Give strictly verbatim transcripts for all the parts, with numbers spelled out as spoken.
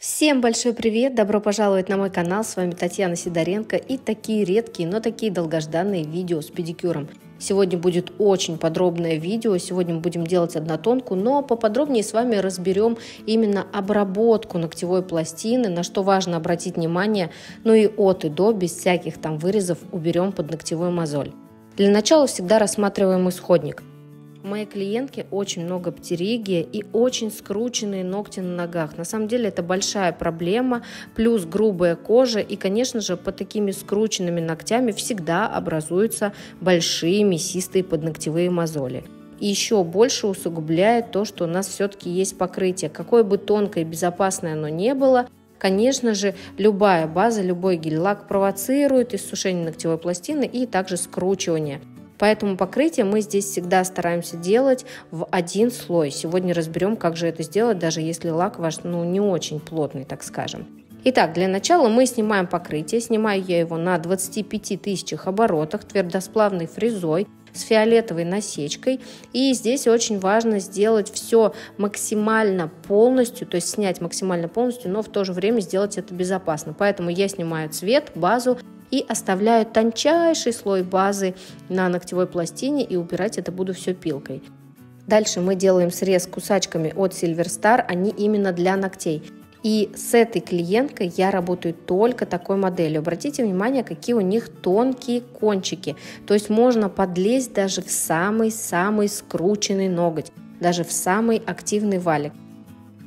Всем большой привет! Добро пожаловать на мой канал, с вами Татьяна Сидоренко и такие редкие, но такие долгожданные видео с педикюром. Сегодня будет очень подробное видео, сегодня мы будем делать однотонку, но поподробнее с вами разберем именно обработку ногтевой пластины, на что важно обратить внимание, ну и от и до, без всяких там вырезов, уберем под ногтевую мозоль. Для начала всегда рассматриваем исходник. У моей клиентки очень много птеригия и очень скрученные ногти на ногах. На самом деле это большая проблема, плюс грубая кожа и, конечно же, под такими скрученными ногтями всегда образуются большие мясистые подногтевые мозоли. И еще больше усугубляет то, что у нас все-таки есть покрытие. Какое бы тонкое и безопасное оно ни было, конечно же, любая база, любой гель-лак провоцирует иссушение ногтевой пластины и также скручивание. Поэтому покрытие мы здесь всегда стараемся делать в один слой. Сегодня разберем, как же это сделать, даже если лак ваш ну, не очень плотный, так скажем. Итак, для начала мы снимаем покрытие. Снимаю я его на двадцати пяти тысячах оборотах твердосплавной фрезой с фиолетовой насечкой. И здесь очень важно сделать все максимально полностью, то есть снять максимально полностью, но в то же время сделать это безопасно. Поэтому я снимаю цвет, базу. И оставляю тончайший слой базы на ногтевой пластине и убирать это буду все пилкой. Дальше мы делаем срез кусачками от Silver Star, они именно для ногтей. И с этой клиенткой я работаю только такой моделью. Обратите внимание, какие у них тонкие кончики. То есть можно подлезть даже в самый-самый скрученный ноготь, даже в самый активный валик.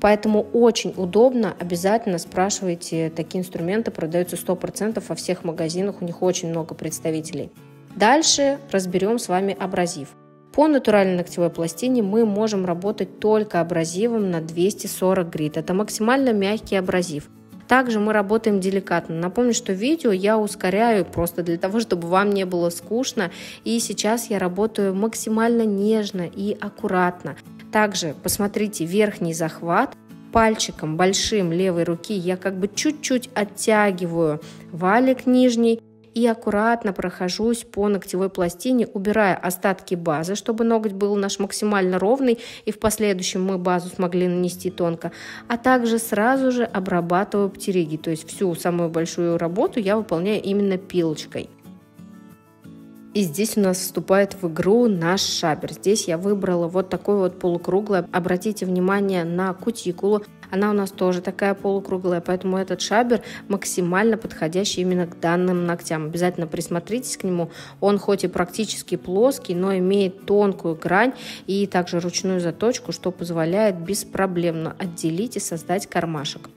Поэтому очень удобно, обязательно спрашивайте, такие инструменты продаются сто процентов во всех магазинах, у них очень много представителей. Дальше разберем с вами абразив. По натуральной ногтевой пластине мы можем работать только абразивом на двести сорок грит, это максимально мягкий абразив. Также мы работаем деликатно. Напомню, что видео я ускоряю просто для того, чтобы вам не было скучно. И сейчас я работаю максимально нежно и аккуратно. Также посмотрите верхний захват. Пальчиком большим левой руки я как бы чуть-чуть оттягиваю валик нижний и аккуратно прохожусь по ногтевой пластине, убирая остатки базы, чтобы ноготь был наш максимально ровный и в последующем мы базу смогли нанести тонко, а также сразу же обрабатываю птериги, то есть всю самую большую работу я выполняю именно пилочкой. И здесь у нас вступает в игру наш шабер. Здесь я выбрала вот такой вот полукруглый. Обратите внимание на кутикулу. Она у нас тоже такая полукруглая, поэтому этот шабер максимально подходящий именно к данным ногтям. Обязательно присмотритесь к нему. Он хоть и практически плоский, но имеет тонкую грань и также ручную заточку, что позволяет беспроблемно отделить и создать кармашек.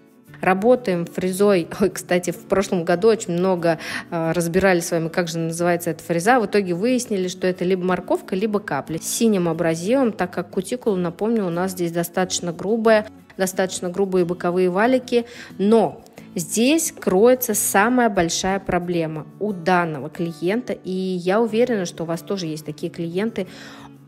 Работаем фрезой. Ой, кстати, в прошлом году очень много э, разбирали с вами, как же называется эта фреза. В итоге выяснили, что это либо морковка, либо капли. С синим абразивом, так как кутикула, напомню, у нас здесь достаточно грубая, достаточно грубые боковые валики. Но здесь кроется самая большая проблема у данного клиента. И я уверена, что у вас тоже есть такие клиенты.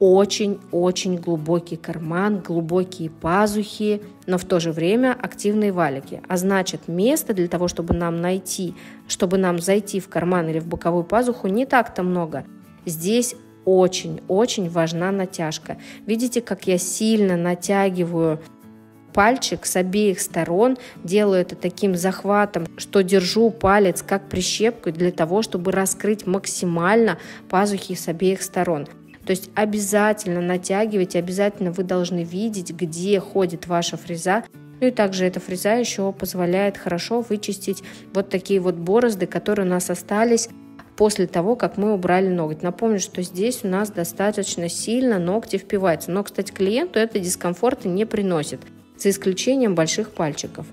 Очень-очень глубокий карман, глубокие пазухи, но в то же время активные валики. А значит, место для того, чтобы нам найти, чтобы нам зайти в карман или в боковую пазуху, не так-то много. Здесь очень-очень важна натяжка. Видите, как я сильно натягиваю пальчик с обеих сторон, делаю это таким захватом, что держу палец как прищепку для того, чтобы раскрыть максимально пазухи с обеих сторон. То есть обязательно натягивайте, обязательно вы должны видеть, где ходит ваша фреза. Ну и также эта фреза еще позволяет хорошо вычистить вот такие вот борозды, которые у нас остались после того, как мы убрали ноготь. Напомню, что здесь у нас достаточно сильно ногти впиваются. Но, кстати, клиенту это дискомфорта не приносит, за исключением больших пальчиков.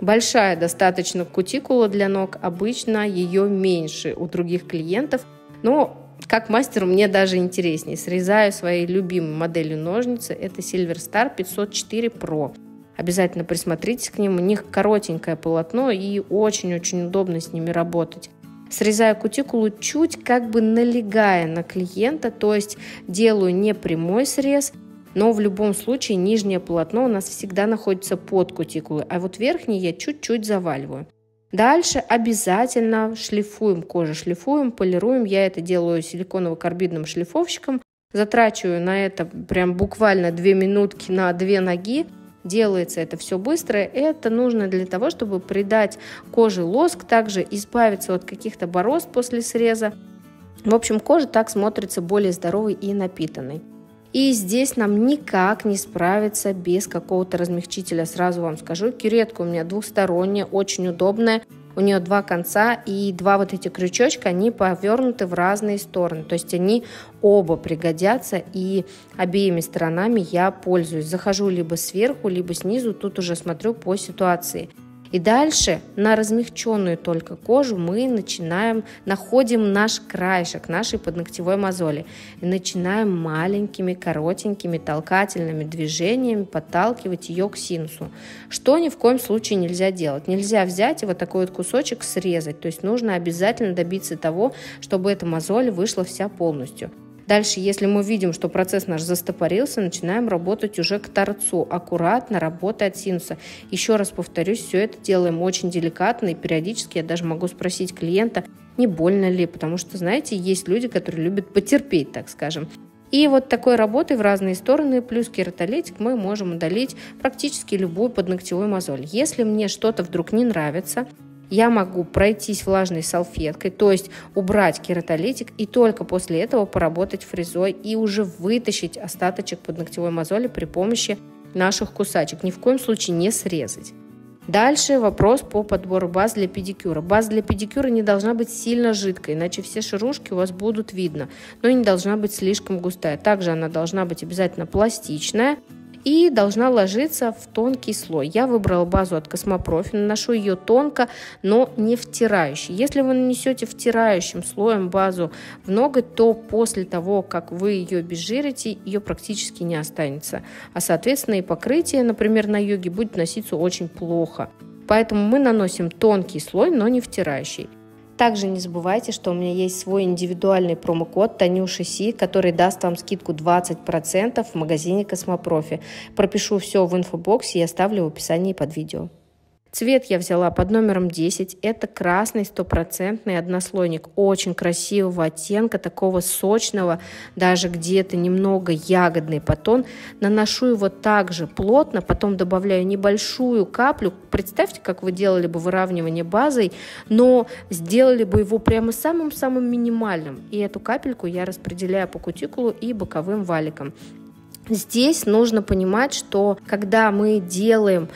Большая достаточно кутикула для ног, обычно ее меньше у других клиентов, но как мастеру мне даже интереснее. Срезаю своей любимой моделью ножницы. Это Silver Star пятьсот четыре про. Обязательно присмотритесь к ним. У них коротенькое полотно и очень-очень удобно с ними работать. Срезаю кутикулу чуть как бы налегая на клиента. То есть делаю не прямой срез, но в любом случае нижнее полотно у нас всегда находится под кутикулой. А вот верхний я чуть-чуть заваливаю. Дальше обязательно шлифуем кожу, шлифуем, полируем. Я это делаю силиконово-карбидным шлифовщиком. Затрачиваю на это прям буквально две минутки на две ноги. делается это все быстро. Это нужно для того, чтобы придать коже лоск, также избавиться от каких-то борозд после среза. В общем, кожа так смотрится более здоровой и напитанной. И здесь нам никак не справиться без какого-то размягчителя. Сразу вам скажу, кюретка у меня двухсторонняя, очень удобная. У нее два конца и два вот эти крючочка, они повернуты в разные стороны. То есть они оба пригодятся, и обеими сторонами я пользуюсь. Захожу либо сверху, либо снизу, тут уже смотрю по ситуации. И дальше на размягченную только кожу мы начинаем, находим наш краешек нашей подногтевой мозоли. И начинаем маленькими, коротенькими, толкательными движениями подталкивать ее к синусу. Что ни в коем случае нельзя делать. Нельзя взять и вот такой вот кусочек срезать. То есть нужно обязательно добиться того, чтобы эта мозоль вышла вся полностью. Дальше, если мы видим, что процесс наш застопорился, начинаем работать уже к торцу, аккуратно работая от синуса. Еще раз повторюсь, все это делаем очень деликатно, и периодически я даже могу спросить клиента, не больно ли, потому что, знаете, есть люди, которые любят потерпеть, так скажем. И вот такой работой в разные стороны, плюс кератолитик, мы можем удалить практически любую подногтевую мозоль. Если мне что-то вдруг не нравится, я могу пройтись влажной салфеткой, то есть убрать кератолитик и только после этого поработать фрезой и уже вытащить остаточек подногтевой мозоли при помощи наших кусачек. Ни в коем случае не срезать. Дальше вопрос по подбору баз для педикюра. База для педикюра не должна быть сильно жидкой, иначе все шарушки у вас будут видно, но и не должна быть слишком густая. Также она должна быть обязательно пластичная и должна ложиться в тонкий слой. Я выбрала базу от Cosmoprofi, наношу ее тонко, но не втирающей. Если вы нанесете втирающим слоем базу в ноготь, то после того, как вы ее обезжирите, ее практически не останется. А соответственно и покрытие, например, на йоге будет носиться очень плохо. Поэтому мы наносим тонкий слой, но не втирающий. Также не забывайте, что у меня есть свой индивидуальный промокод tanushasi, который даст вам скидку двадцать процентов в магазине Cosmoprofi. Пропишу все в инфобоксе и оставлю в описании под видео. Цвет я взяла под номером десять. Это красный стопроцентный однослойник. Очень красивого оттенка, такого сочного, даже где-то немного ягодный потон. Наношу его также плотно, потом добавляю небольшую каплю. Представьте, как вы делали бы выравнивание базой, но сделали бы его прямо самым-самым минимальным. И эту капельку я распределяю по кутикулу и боковым валикам. Здесь нужно понимать, что когда мы делаем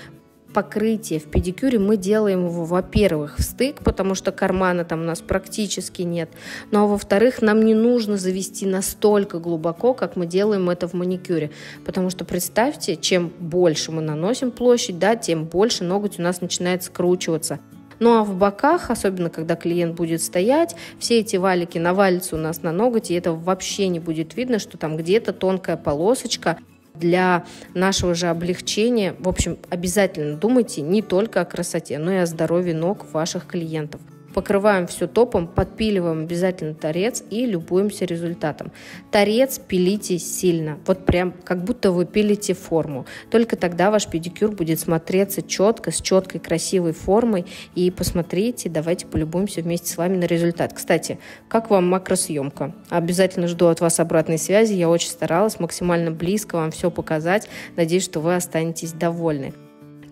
покрытие в педикюре, мы делаем его, во-первых, в стык, потому что кармана там у нас практически нет, ну а во-вторых, нам не нужно завести настолько глубоко, как мы делаем это в маникюре, потому что представьте, чем больше мы наносим площадь, да, тем больше ноготь у нас начинает скручиваться. Ну а в боках, особенно когда клиент будет стоять, все эти валики навалятся у нас на ноготь, и этого вообще не будет видно, что там где-то тонкая полосочка. Для нашего же облегчения, в общем, обязательно думайте не только о красоте, но и о здоровье ног ваших клиентов. Покрываем все топом, подпиливаем обязательно торец и любуемся результатом. Торец пилите сильно, вот прям как будто вы пилите форму. Только тогда ваш педикюр будет смотреться четко, с четкой красивой формой. И посмотрите, давайте полюбуемся вместе с вами на результат. Кстати, как вам макросъемка? Обязательно жду от вас обратной связи, я очень старалась максимально близко вам все показать. Надеюсь, что вы останетесь довольны.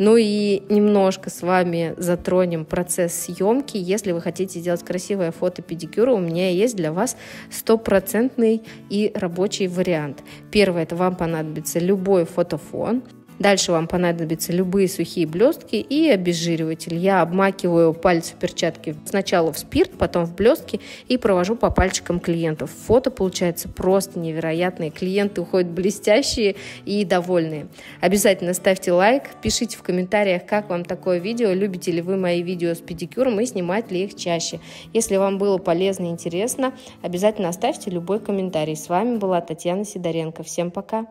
Ну и немножко с вами затронем процесс съемки. Если вы хотите сделать красивое фото педикюра, у меня есть для вас стопроцентный и рабочий вариант. Первое, это вам понадобится любой фотофон. Дальше вам понадобятся любые сухие блестки и обезжириватель. Я обмакиваю пальцы перчатки сначала в спирт, потом в блестки и провожу по пальчикам клиентов. Фото получается просто невероятное. Клиенты уходят блестящие и довольные. Обязательно ставьте лайк, пишите в комментариях, как вам такое видео, любите ли вы мои видео с педикюром и снимать ли их чаще. Если вам было полезно и интересно, обязательно оставьте любой комментарий. С вами была Татьяна Сидоренко. Всем пока!